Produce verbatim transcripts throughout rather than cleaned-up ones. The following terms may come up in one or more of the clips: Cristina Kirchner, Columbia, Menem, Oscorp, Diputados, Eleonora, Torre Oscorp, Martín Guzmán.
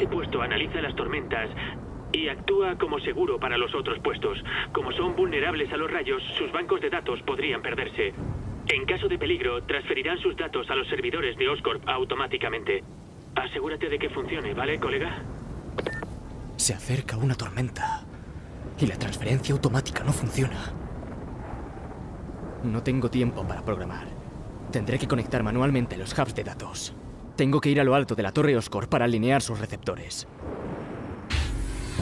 Este puesto analiza las tormentas y actúa como seguro para los otros puestos. Como son vulnerables a los rayos, sus bancos de datos podrían perderse. En caso de peligro, transferirán sus datos a los servidores de Oscorp automáticamente. Asegúrate de que funcione, ¿vale, colega? Se acerca una tormenta y la transferencia automática no funciona. No tengo tiempo para programar. Tendré que conectar manualmente los hubs de datos. Tengo que ir a lo alto de la Torre Oscorp para alinear sus receptores.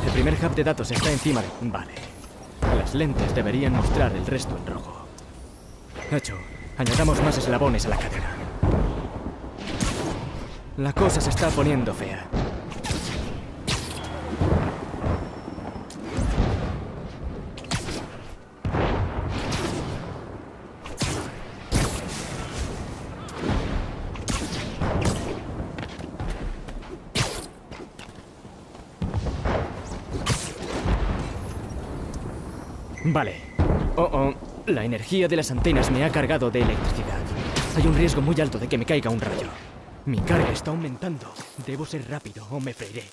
El primer hub de datos está encima de... Vale. Las lentes deberían mostrar el resto en rojo. Hecho. Añadamos más eslabones a la cadena. La cosa se está poniendo fea. Vale. Oh, oh. La energía de las antenas me ha cargado de electricidad. Hay un riesgo muy alto de que me caiga un rayo. Mi carga está aumentando. Debo ser rápido o me freiré.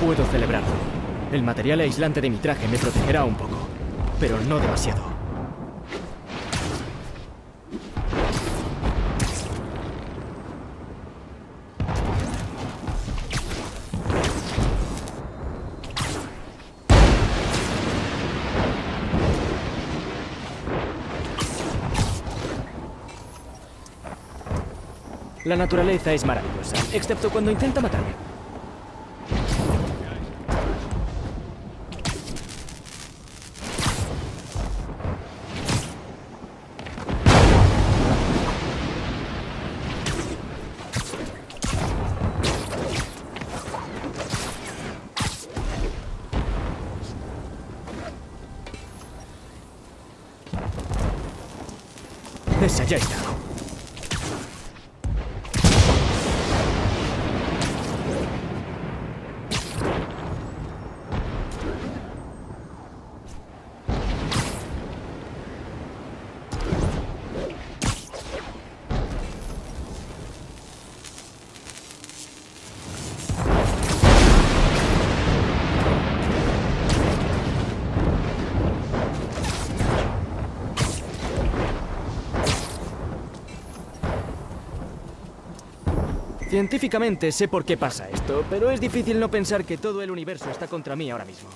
Puedo celebrarlo. El material aislante de mi traje me protegerá un poco, pero no demasiado. La naturaleza es maravillosa, excepto cuando intenta matarme. Esa ya está. Científicamente sé por qué pasa esto, pero es difícil no pensar que todo el universo está contra mí ahora mismo.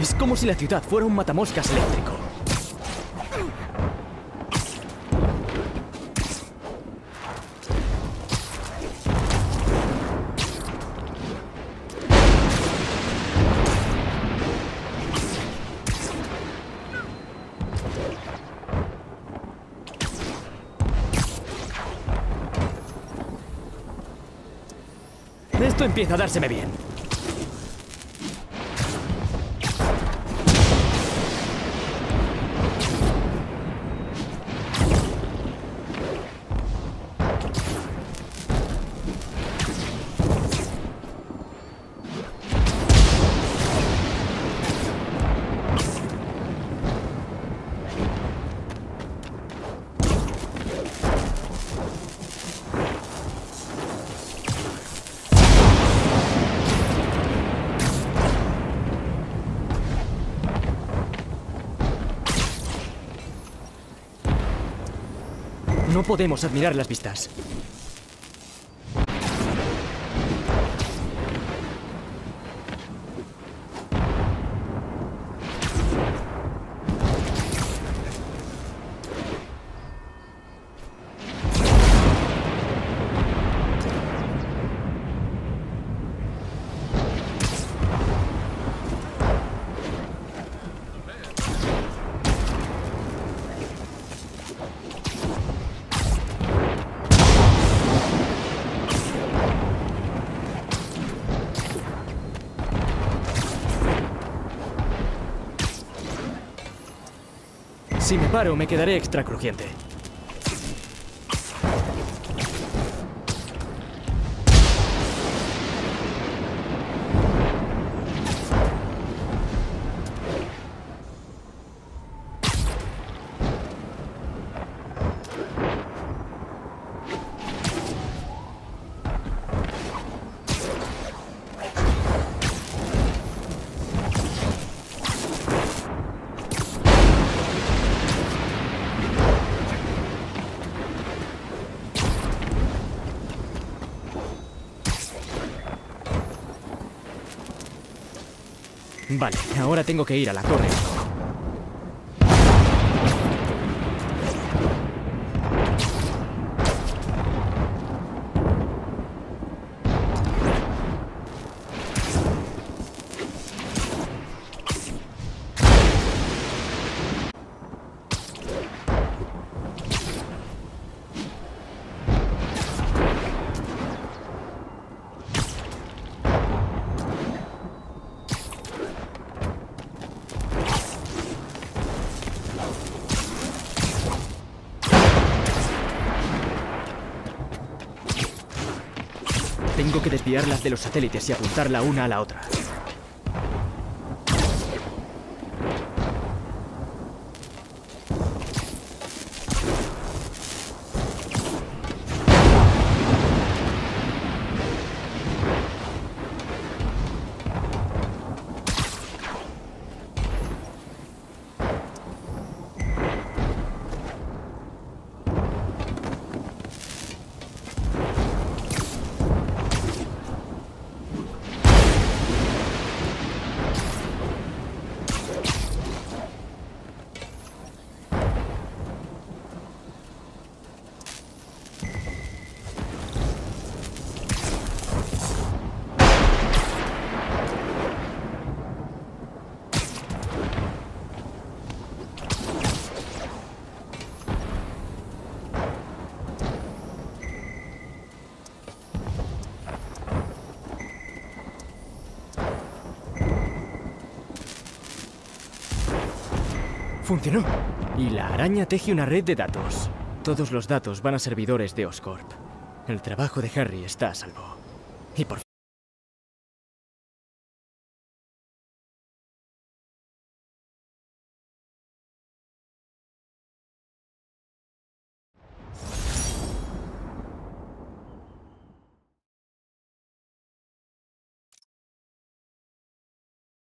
Es como si la ciudad fuera un matamoscas eléctrico. Esto empieza a dárseme bien. No podemos admirar las vistas. Si me paro, me quedaré extra crujiente. Vale, ahora tengo que ir a la torre. Tengo que desviarlas de los satélites y apuntar la una a la otra. Funcionó. Y la araña teje una red de datos. Todos los datos van a servidores de Oscorp. El trabajo de Harry está a salvo. Y por fin.